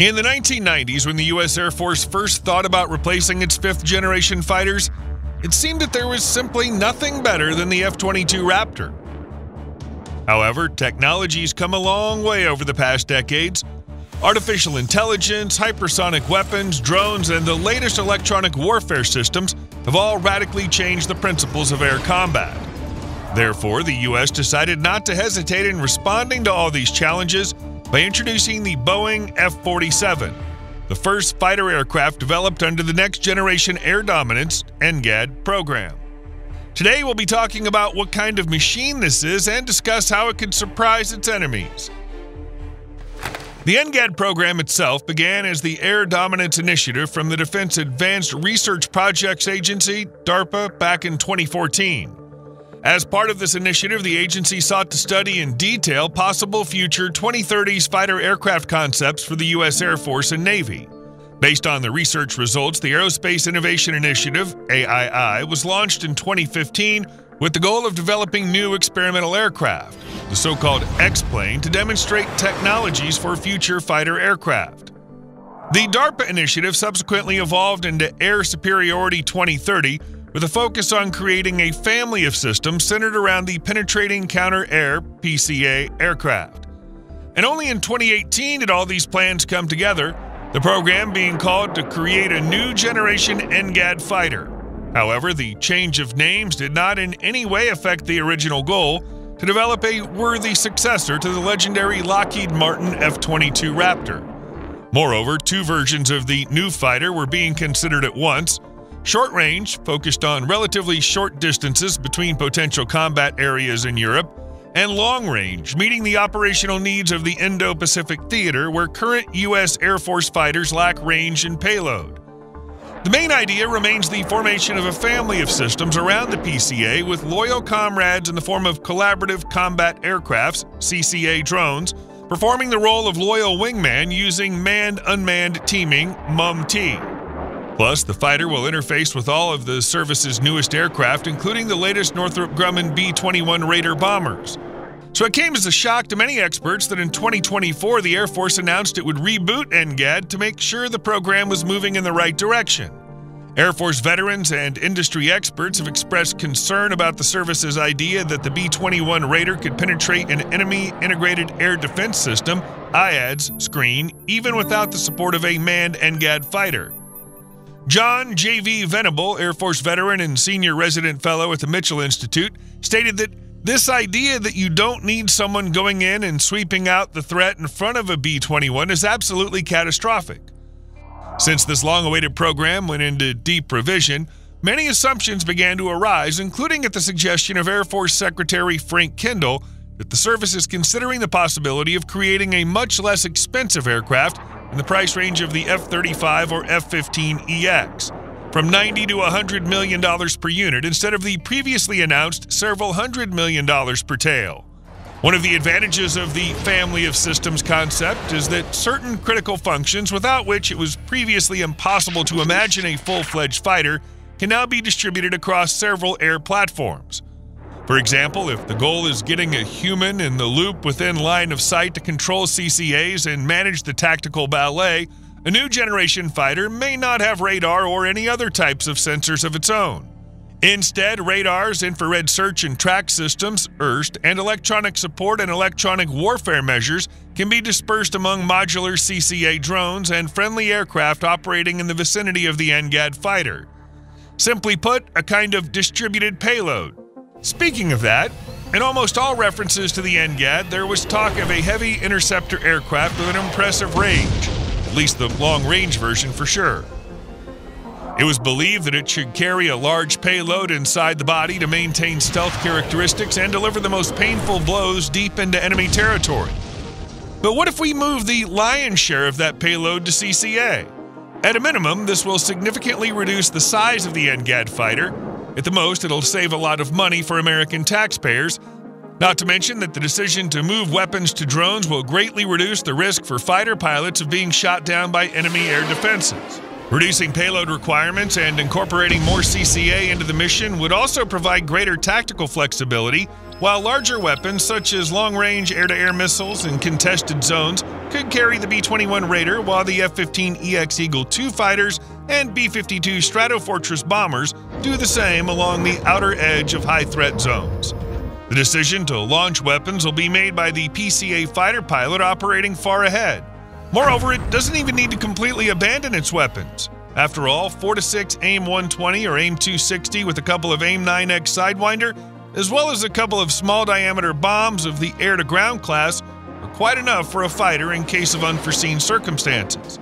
In the 1990s, when the U.S. Air Force first thought about replacing its fifth-generation fighters, it seemed that there was simply nothing better than the F-22 Raptor. However, technology's come a long way over the past decades. Artificial intelligence, hypersonic weapons, drones, and the latest electronic warfare systems have all radically changed the principles of air combat. Therefore, the U.S. decided not to hesitate in responding to all these challenges by introducing the Boeing F-47, the first fighter aircraft developed under the Next Generation Air Dominance (NGAD) program. Today, we'll be talking about what kind of machine this is and discuss how it can surprise its enemies. The NGAD program itself began as the Air Dominance Initiative from the Defense Advanced Research Projects Agency, DARPA, back in 2014. As part of this initiative, the agency sought to study in detail possible future 2030s fighter aircraft concepts for the U.S. Air Force and Navy. Based on the research results, the Aerospace Innovation Initiative, AII, was launched in 2015 with the goal of developing new experimental aircraft, the so-called X-Plane, to demonstrate technologies for future fighter aircraft. The DARPA initiative subsequently evolved into Air Superiority 2030, with a focus on creating a family of systems centered around the Penetrating Counter-Air, PCA, aircraft. And only in 2018 did all these plans come together, the program being called to create a new generation NGAD fighter. However, the change of names did not in any way affect the original goal to develop a worthy successor to the legendary Lockheed Martin F-22 Raptor. Moreover, two versions of the new fighter were being considered at once: short range, focused on relatively short distances between potential combat areas in Europe, and long range, meeting the operational needs of the Indo-Pacific theater where current U.S. Air Force fighters lack range and payload. The main idea remains the formation of a family of systems around the PCA with loyal comrades in the form of collaborative combat aircrafts, CCA drones, performing the role of loyal wingman using manned-unmanned teaming, MUM-T. Plus, the fighter will interface with all of the service's newest aircraft, including the latest Northrop Grumman B-21 Raider bombers. So it came as a shock to many experts that in 2024 the Air Force announced it would reboot NGAD to make sure the program was moving in the right direction. Air Force veterans and industry experts have expressed concern about the service's idea that the B-21 Raider could penetrate an enemy integrated air defense system, IADS, screen, even without the support of a manned NGAD fighter. John J.V. Venable, Air Force veteran and senior resident fellow at the Mitchell Institute, stated that this idea that you don't need someone going in and sweeping out the threat in front of a B-21 is absolutely catastrophic. Since this long-awaited program went into deep revision, many assumptions began to arise, including at the suggestion of Air Force Secretary Frank Kendall that the service is considering the possibility of creating a much less expensive aircraft in the price range of the F-35 or F-15EX, from $90 to $100 million per unit instead of the previously announced several $100 million per tail. One of the advantages of the family of systems concept is that certain critical functions without which it was previously impossible to imagine a full-fledged fighter can now be distributed across several air platforms. For example, if the goal is getting a human in the loop within line of sight to control CCAs and manage the tactical ballet, a new generation fighter may not have radar or any other types of sensors of its own. Instead, radars, infrared search and track systems, IRST, and electronic support and electronic warfare measures can be dispersed among modular CCA drones and friendly aircraft operating in the vicinity of the NGAD fighter. Simply put, a kind of distributed payload. Speaking of that, in almost all references to the NGAD, there was talk of a heavy interceptor aircraft with an impressive range, at least the long-range version for sure. It was believed that it should carry a large payload inside the body to maintain stealth characteristics and deliver the most painful blows deep into enemy territory. But what if we move the lion's share of that payload to CCA? At a minimum, this will significantly reduce the size of the NGAD fighter. At the most, it'll save a lot of money for American taxpayers, not to mention that the decision to move weapons to drones will greatly reduce the risk for fighter pilots of being shot down by enemy air defenses. Reducing payload requirements and incorporating more CCA into the mission would also provide greater tactical flexibility while larger weapons such as long-range air-to-air missiles in contested zones could carry the B-21 Raider, while the F-15EX Eagle II fighters and B-52 Stratofortress bombers do the same along the outer edge of high-threat zones. The decision to launch weapons will be made by the PCA fighter pilot operating far ahead. Moreover, it doesn't even need to completely abandon its weapons. After all, 4 to 6 AIM-120 or AIM-260 with a couple of AIM-9X Sidewinder, as well as a couple of small-diameter bombs of the air-to-ground class, are quite enough for a fighter in case of unforeseen circumstances.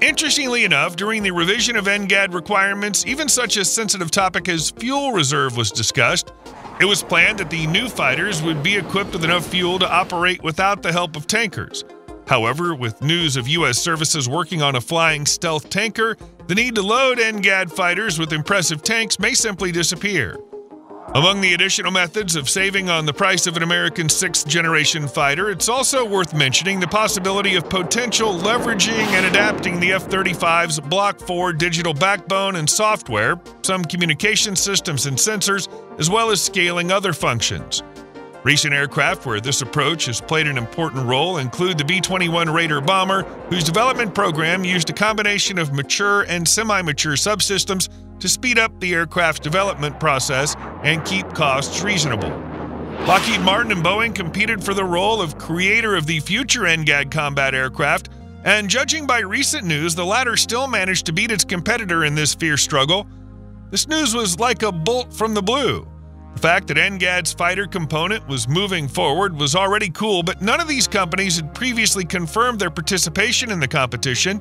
Interestingly enough, during the revision of NGAD requirements, even such a sensitive topic as fuel reserve was discussed. It was planned that the new fighters would be equipped with enough fuel to operate without the help of tankers. However, with news of U.S. services working on a flying stealth tanker, the need to load NGAD fighters with impressive tanks may simply disappear. Among the additional methods of saving on the price of an American 6th-generation fighter, it's also worth mentioning the possibility of potential leveraging and adapting the F-35's Block 4 digital backbone and software, some communication systems and sensors, as well as scaling other functions. Recent aircraft where this approach has played an important role include the B-21 Raider bomber, whose development program used a combination of mature and semi-mature subsystems to speed up the aircraft's development process and keep costs reasonable. Lockheed Martin and Boeing competed for the role of creator of the future NGAD combat aircraft, and judging by recent news, the latter still managed to beat its competitor in this fierce struggle. This news was like a bolt from the blue. The fact that NGAD's fighter component was moving forward was already cool, but none of these companies had previously confirmed their participation in the competition.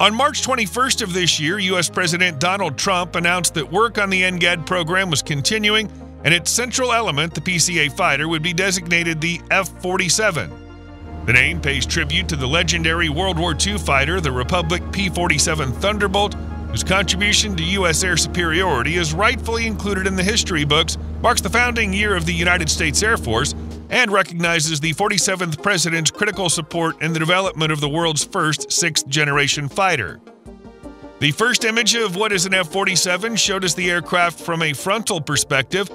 On March 21st of this year, U.S. President Donald Trump announced that work on the NGAD program was continuing, and its central element, the PCA fighter, would be designated the F-47. The name pays tribute to the legendary World War II fighter, the Republic P-47 Thunderbolt, whose contribution to U.S. air superiority is rightfully included in the history books, marks the founding year of the United States Air Force, and recognizes the 47th President's critical support in the development of the world's first 6th-generation fighter. The first image of what is an F-47 showed us the aircraft from a frontal perspective.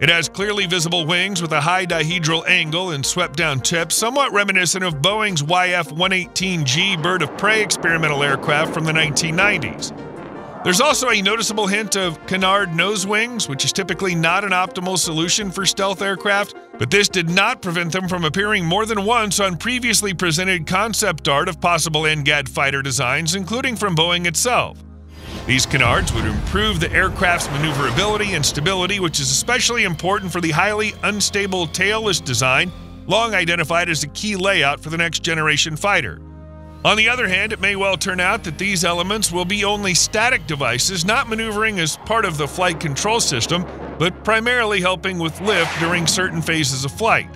It has clearly visible wings with a high dihedral angle and swept-down tips, somewhat reminiscent of Boeing's YF-118G bird of prey experimental aircraft from the 1990s. There's also a noticeable hint of canard nose wings, which is typically not an optimal solution for stealth aircraft, but this did not prevent them from appearing more than once on previously presented concept art of possible NGAD fighter designs, including from Boeing itself. These canards would improve the aircraft's maneuverability and stability, which is especially important for the highly unstable tailless design, long identified as a key layout for the next-generation fighter. On the other hand, it may well turn out that these elements will be only static devices, not maneuvering as part of the flight control system, but primarily helping with lift during certain phases of flight.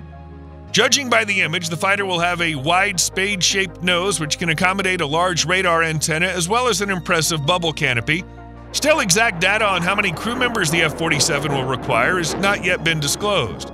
Judging by the image, the fighter will have a wide spade-shaped nose which can accommodate a large radar antenna as well as an impressive bubble canopy. Still, exact data on how many crew members the F-47 will require has not yet been disclosed.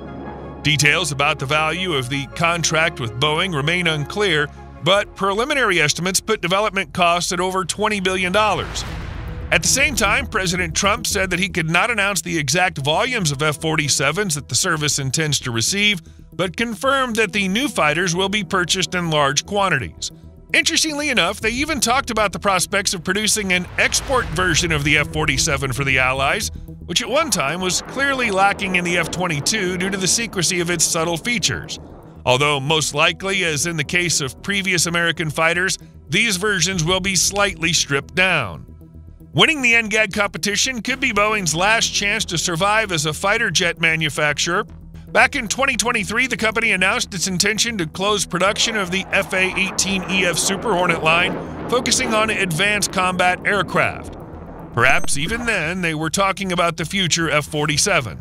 Details about the value of the contract with Boeing remain unclear, but preliminary estimates put development costs at over $20 billion. At the same time, President Trump said that he could not announce the exact volumes of F-47s that the service intends to receive, but confirmed that the new fighters will be purchased in large quantities. Interestingly enough, they even talked about the prospects of producing an export version of the F-47 for the Allies, which at one time was clearly lacking in the F-22 due to the secrecy of its subtle features. Although most likely, as in the case of previous American fighters, these versions will be slightly stripped down. Winning the NGAD competition could be Boeing's last chance to survive as a fighter jet manufacturer. Back in 2023, the company announced its intention to close production of the F/A-18E/F Super Hornet line, focusing on advanced combat aircraft. Perhaps even then, they were talking about the future F-47.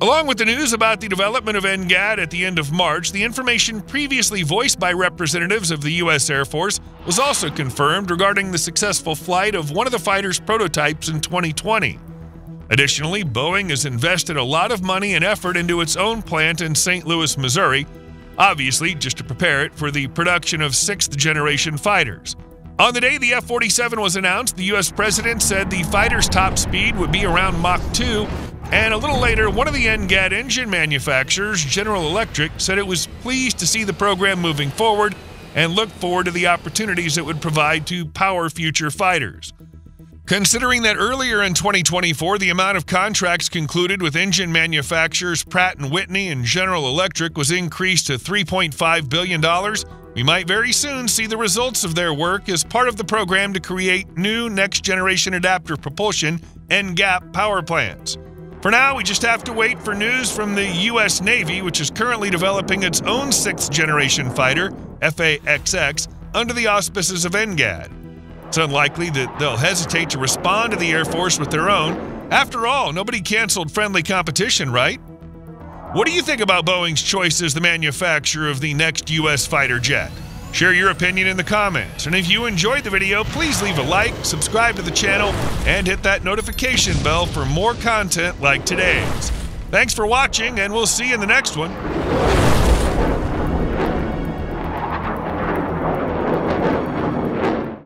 Along with the news about the development of NGAD at the end of March, the information previously voiced by representatives of the U.S. Air Force was also confirmed regarding the successful flight of one of the fighter's prototypes in 2020. Additionally, Boeing has invested a lot of money and effort into its own plant in St. Louis, Missouri, obviously just to prepare it for the production of 6th-generation fighters. On the day the F-47 was announced, the U.S. President said the fighter's top speed would be around Mach 2, And a little later, one of the NGAD engine manufacturers, General Electric, said it was pleased to see the program moving forward and looked forward to the opportunities it would provide to power future fighters. Considering that earlier in 2024, the amount of contracts concluded with engine manufacturers Pratt and Whitney and General Electric was increased to $3.5 billion, we might very soon see the results of their work as part of the program to create new next-generation adaptive propulsion NGAP power plants. For now, we just have to wait for news from the U.S. Navy, which is currently developing its own sixth-generation fighter, FAXX, under the auspices of NGAD. It's unlikely that they'll hesitate to respond to the Air Force with their own. After all, nobody canceled friendly competition, right? What do you think about Boeing's choice as the manufacturer of the next U.S. fighter jet? Share your opinion in the comments, and if you enjoyed the video, please leave a like, subscribe to the channel, and hit that notification bell for more content like today's. Thanks for watching, and we'll see you in the next one.